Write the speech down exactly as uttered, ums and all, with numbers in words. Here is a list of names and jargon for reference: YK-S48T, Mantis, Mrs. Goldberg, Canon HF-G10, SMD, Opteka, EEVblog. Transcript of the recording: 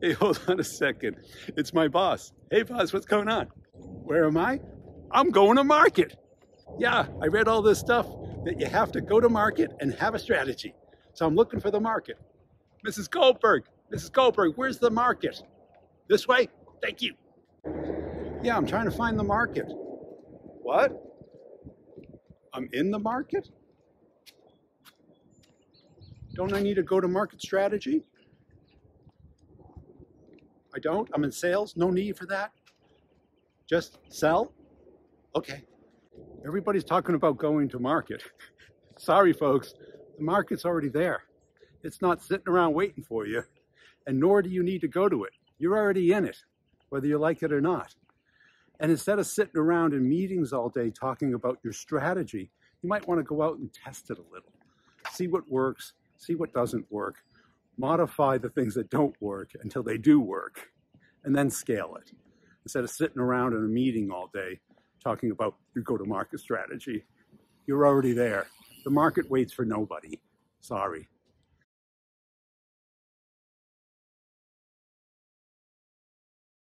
Hey, hold on a second. It's my boss. Hey, boss, what's going on? Where am I? I'm going to market. Yeah, I read all this stuff that you have to go to market and have a strategy. So I'm looking for the market. Missus Goldberg, Missus Goldberg, where's the market? This way? Thank you. Yeah, I'm trying to find the market. What? I'm in the market? Don't I need a go-to-market strategy? I don't. I'm in sales. No need for that. Just sell? Okay. Everybody's talking about going to market. Sorry, folks. The market's already there. It's not sitting around waiting for you, and nor do you need to go to it. You're already in it, whether you like it or not. And instead of sitting around in meetings all day talking about your strategy, you might want to go out and test it a little. See what works, see what doesn't work, modify the things that don't work until they do work, and then scale it. Instead of sitting around in a meeting all day talking about your go-to-market strategy, you're already there. The market waits for nobody. Sorry.